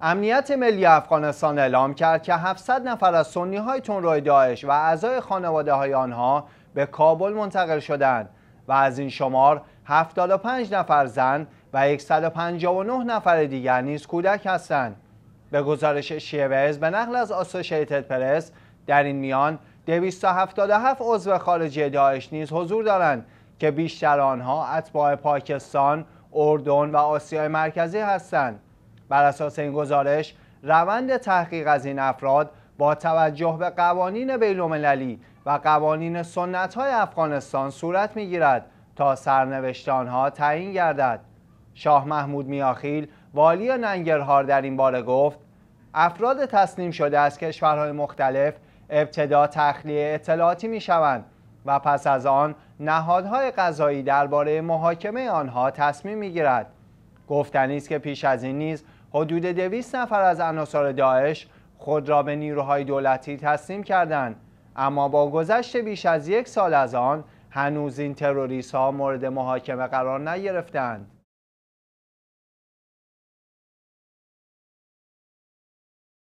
امنیت ملی افغانستان اعلام کرد که 700 نفر از سنی‌های تندروی داعش و اعضای خانواده‌های آنها به کابل منتقل شدند و از این شمار 75 نفر زن و 159 نفر دیگر نیز کودک هستند. به گزارش شیعه ویوز به نقل از آسوشیتدپرس، در این میان 277 عضو خارجی داعش نیز حضور دارند که بیشتر آنها اتباع پاکستان، اردن و آسیای مرکزی هستند. بر اساس این گزارش، روند تحقیق از این افراد با توجه به قوانین بین‌المللی و قوانین سنت‌های افغانستان صورت می‌گیرد تا سرنوشت آنها تعیین گردد. شاه محمود میاخیل، والی ننگرهار، در این باره گفت: افراد تسلیم شده از کشورهای مختلف ابتدا تخلیه اطلاعاتی می‌شوند و پس از آن نهادهای قضایی درباره محاکمه آنها تصمیم می‌گیرد. گفتنی است که پیش از این نیز حدود 200 نفر از عناصر داعش خود را به نیروهای دولتی تسلیم کردند، اما با گذشت بیش از 1 سال از آن هنوز این تروریست‌ها مورد محاکمه قرار نگرفتند.